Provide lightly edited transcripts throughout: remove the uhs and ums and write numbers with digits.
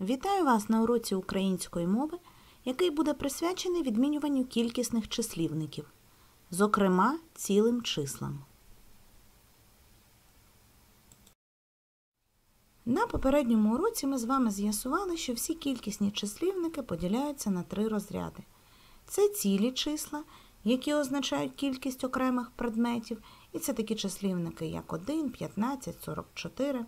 Вітаю вас на уроці української мови, який буде присвячений відмінюванню кількісних числівників, зокрема цілим числам. На попередньому уроці ми з вами з'ясували, що всі кількісні числівники поділяються на три розряди. Це цілі числа, які означають кількість окремих предметів, і це такі числівники, як 1, 15, 44.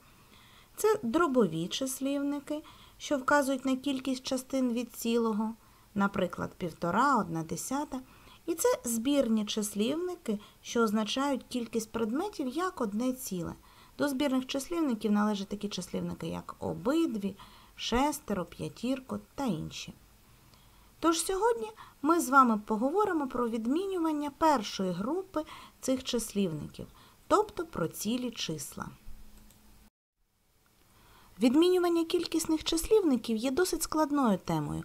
Це дробові числівники, що вказують на кількість частин від цілого, наприклад, 1,5, 1,1. І це збірні числівники, що означають кількість предметів як одне ціле. До збірних числівників належать такі числівники, як обидві, шестеро, п'ятірко та інші. Тож сьогодні ми з вами поговоримо про відмінювання першої групи цих числівників, тобто про цілі числа. Відмінювання кількісних числівників є досить складною темою,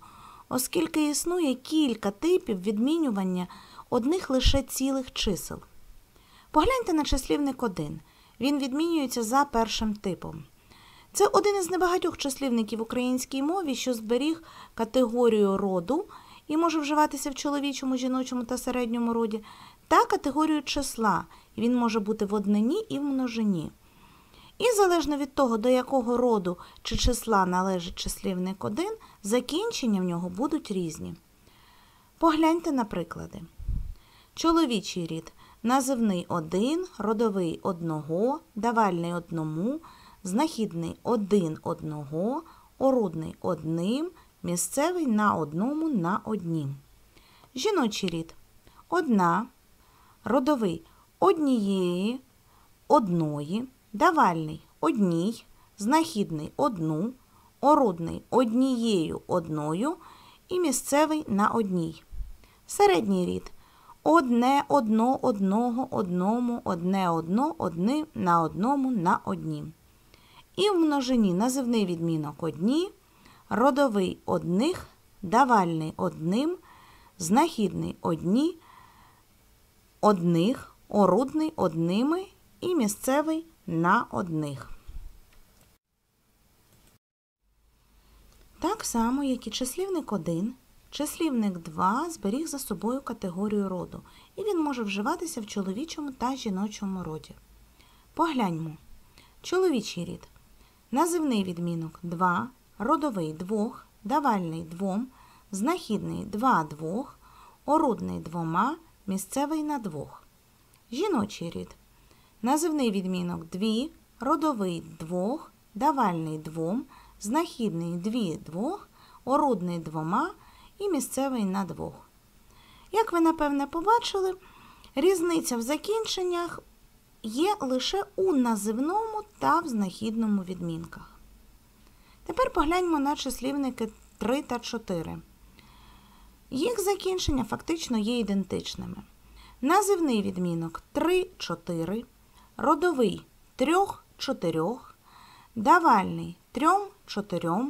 оскільки існує кілька типів відмінювання одних лише цілих чисел. Погляньте на числівник 1. Він відмінюється за першим типом. Це один із небагатьох числівників в українській мові, що зберіг категорію роду і може вживатися в чоловічому, жіночому та середньому роді, та категорію числа. Він може бути в однині і в множині. І залежно від того, до якого роду чи числа належить числівник 1, закінчення в нього будуть різні. Погляньте на приклади. Чоловічий рід. Називний 1, родовий 1, давальний 1, знахідний 1-1, орудний 1, місцевий на 1 на 1. Жіночий рід. 1, родовий 1, 1, давальний 1, знахідний 1, орудний 1, 1 і місцевий на 1. Середній рід. 1, 1, 1, 1, 1, 1 на 1 на 1. І в множині називний відмінок 1, родовий 1, давальний 1, знахідний 1, орудний 1 і місцевий на 1. Так само, як і числівник 1, числівник 2 зберіг за собою категорію роду, і він може вживатися в чоловічому та жіночому роді. Погляньмо. Чоловічий рід. Називний відмінок 2, родовий 2, давальний 2, знахідний 2-2, орудний 2, місцевий на 2. Жіночий рід. Називний відмінок 2, родовий 2, давальний 2, знахідний 2-2, орудний 2 і місцевий на 2. Як ви, напевне, побачили, різниця в закінченнях є лише у називному та в знахідному відмінках. Тепер погляньмо на числівники 3 та 4. Їх закінчення фактично є ідентичними. Називний відмінок 3-4, родовий 3-4, давальний 3-4,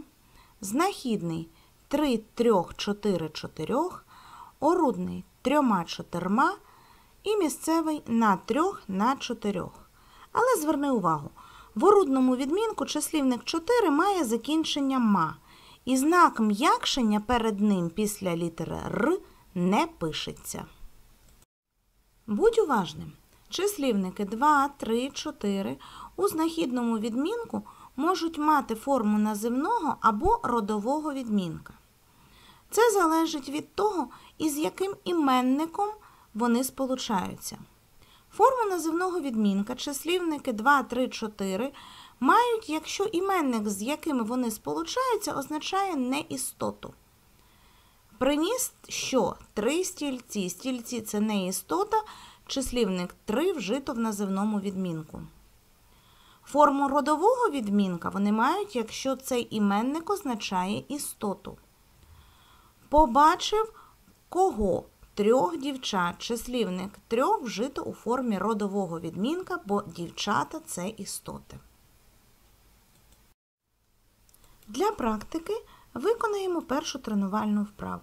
знахідний 3-3-4-4, орудний 3-4 і місцевий на 3-4. Але зверни увагу, в орудному відмінку числівник 4 має закінчення «ма», і знак м'якшення перед ним після літери «р» не пишеться. Будь уважним, числівники 2, 3, 4 у знахідному відмінку можуть мати форму називного або родового відмінка. Це залежить від того, із яким іменником вони сполучаються. Форму називного відмінка числівники 2, 3, 4 мають, якщо іменник, з якими вони сполучаються, означає неістоту. Приніс, що 3 стільці, стільці – це неістота, числівник 3 вжито в називному відмінку. Форму родового відмінка вони мають, якщо цей іменник означає істоту. Побачив, кого 3 дівчат, числівник 3 вжито у формі родового відмінка, бо дівчата – це істоти. Для практики виконаємо першу тренувальну вправу.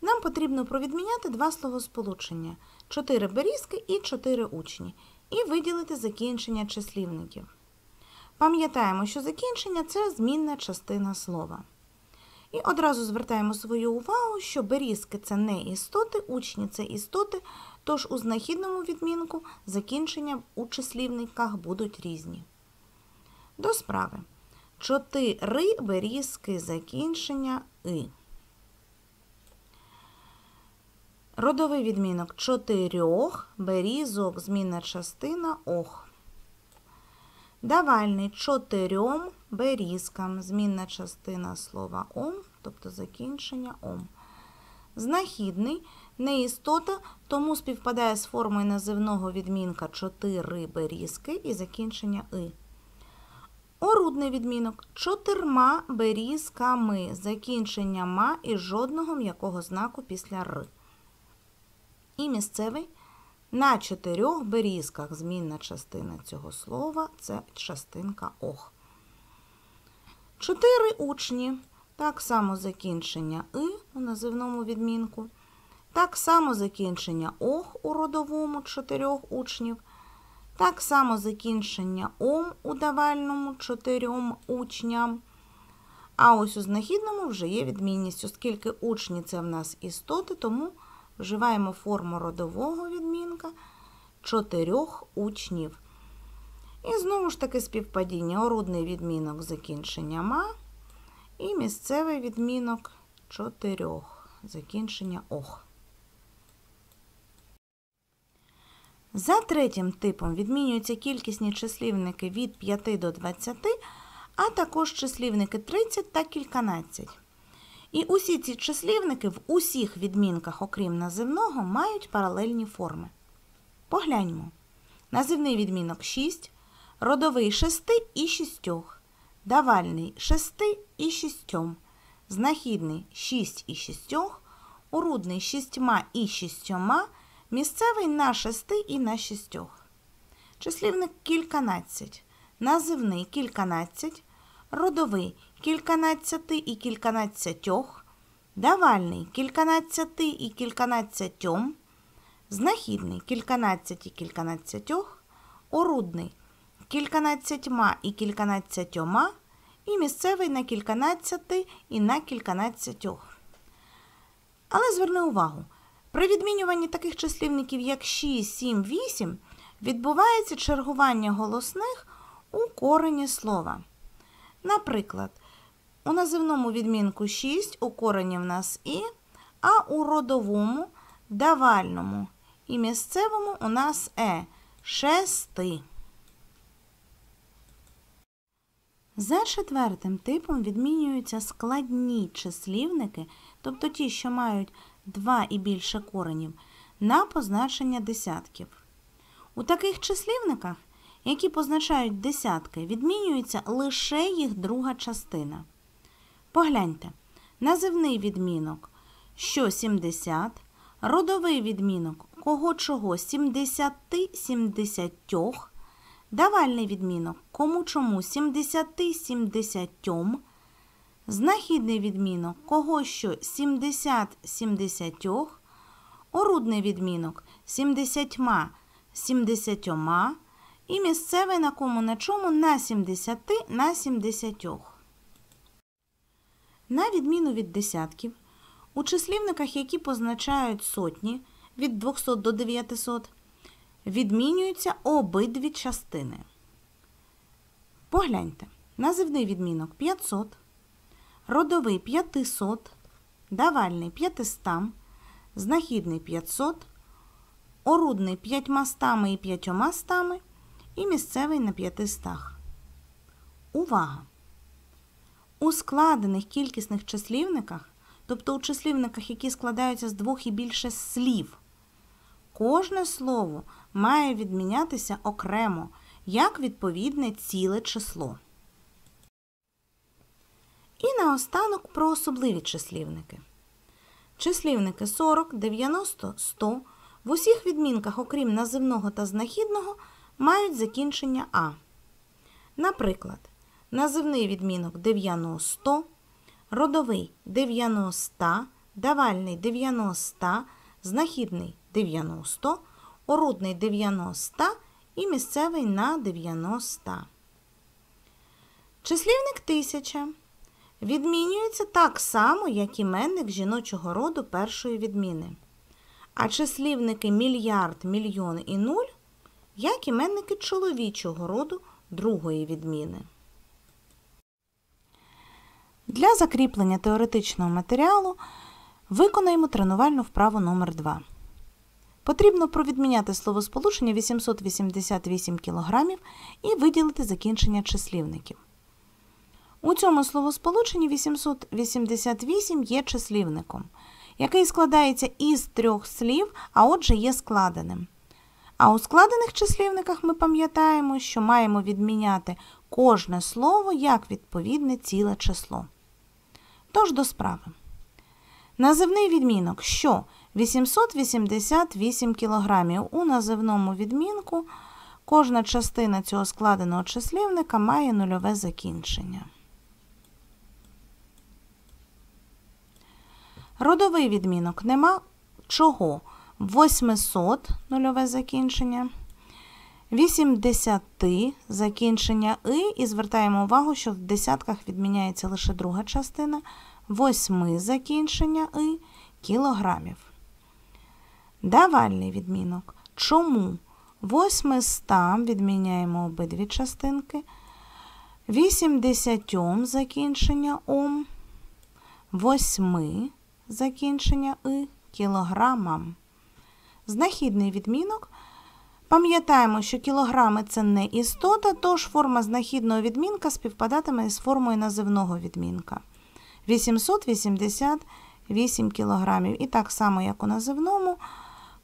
Нам потрібно провідміняти два словосполучення – 4 берізки і 4 учні, і виділити закінчення числівників. Пам'ятаємо, що закінчення – це змінна частина слова. І одразу звертаємо свою увагу, що берізки – це не істоти, учні – це істоти, тож у знахідному відмінку закінчення у числівниках будуть різні. До справи. 4 берізки закінчення «и». Родовий відмінок 4 берізок, змінна частина «ох». Давальний 4 берізкам, змінна частина слова «ом», тобто закінчення «ом». Знахідний не істота, тому співпадає з формою називного відмінка 4 берізки і закінчення «и». Орудний відмінок 4 берізками, закінчення «ма» і жодного м'якого знаку після «р». І місцевий на 4 берізках, змінна частина цього слова – це частинка «ох». 4 учні, так само закінчення «и» у називному відмінку, так само закінчення «ох» у родовому 4 учнів, так само закінчення «ом» у давальному 4 учням. А ось у знахідному вже є відмінність, оскільки учні – це в нас істоти, тому вживаємо форму родового відмінка 4 учнів. І знову ж таки співпадіння. Орудний відмінок закінчення «ма» і місцевий відмінок 4 закінчення «ох». За третім типом відмінюються кількісні числівники від 5 до 20, а також числівники 30 та кільканадцять. І усі ці числівники в усіх відмінках, окрім називного, мають паралельні форми. Погляньмо. Називний відмінок 6, родовий 6 і 6, давальний 6 і 6, знахідний 6 і 6, орудний 6 і 6, місцевий на 6 і на 6. Числівник кільканадцять, називний кільканадцять, родовий кільканадцяти і кільканадцятьох, давальний кільканадцяти і кільканадцятьом, знахідний кільканадцять і кільканадцятьох, орудний кільканадцятьма і кільканадцятьома і місцевий на кільканадцяти і на кільканадцятьох. Але зверни увагу, при відмінюванні таких числівників як 6, 7, 8 відбувається чергування голосних у корені слова. Наприклад, у називному відмінку 6 у корені в нас «і», а у родовому, давальному і місцевому у нас «е» – 6. За четвертим типом відмінюються складні числівники, тобто ті, що мають 2 і більше коренів, на позначення десятків. У таких числівниках, які позначають десятки, відмінюється лише їх друга частина. Погляньте. Називний відмінок «що 70», родовий відмінок «кого-чого 70-70», давальний відмінок «кому-чому 70-70», знахідний відмінок «кого-що 70-70», орудний відмінок «70-70», і місцевий на кому на чому на 70 на 70. На відміну від десятків, у числівниках, які позначають сотні від 200 до 900, відмінюються обидві частини. Погляньте. Називний відмінок 500, родовий 500, давальний 500, знахідний 500, орудний 500 і 500, і місцевий на 500. Увага! У складених кількісних числівниках, тобто у числівниках, які складаються з 2 і більше слів, кожне слово має відмінятися окремо, як відповідне ціле число. І наостанок про особливі числівники. Числівники 40, 90, 100 в усіх відмінках, окрім називного та знахідного, мають закінчення «а». Наприклад, називний відмінок 90, родовий 90, давальний 90, знахідний 90, орудний 90 і місцевий на 90. Числівник 1000 відмінюється так само, як іменник жіночого роду першої відміни. А числівники мільярд, мільйон і нуль – як іменники чоловічого роду другої відміни. Для закріплення теоретичного матеріалу виконаємо тренувальну вправу номер 2. Потрібно провідміняти словосполучення 888 кг і виділити закінчення числівників. У цьому словосполученні 888 є числівником, який складається із 3 слів, а отже є складеним. А у складених числівниках ми пам'ятаємо, що маємо відміняти кожне слово як відповідне ціле число. Тож до справи. Називний відмінок, що 888 кг у називному відмінку кожна частина цього складеного числівника має нульове закінчення. Родовий відмінок нема чого? 800 – нульове закінчення, 80 – закінчення «и» і звертаємо увагу, що в десятках відміняється лише друга частина, 8 – закінчення «и» кілограмів. Давальний відмінок. Чому? 800 відміняємо обидві частинки, 80 закінчення «ом», 8 закінчення «и» кілограмам. Знахідний відмінок. Пам'ятаємо, що кілограми – це не істота, тож форма знахідного відмінка співпадатиме із формою називного відмінка. 888 кілограмів. І так само, як у називному,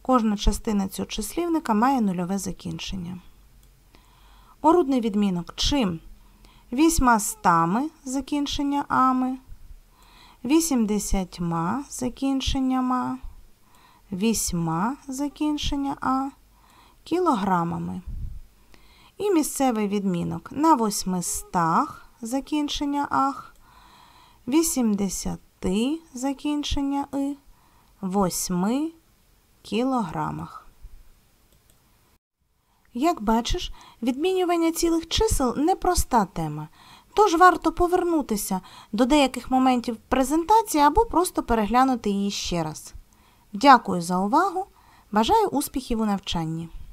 кожна частина цього числівника має нульове закінчення. Орудний відмінок чим? 800 закінчення ами, 80 закінчення ма, 8 закінчення а кілограмами. І місцевий відмінок на 800 закінчення ах, 80 закінчення и, 8 кілограмах. Як бачиш, відмінювання цілих чисел – непроста тема. Тож варто повернутися до деяких моментів презентації або просто переглянути її ще раз. Дякую за увагу! Бажаю успіхів у навчанні!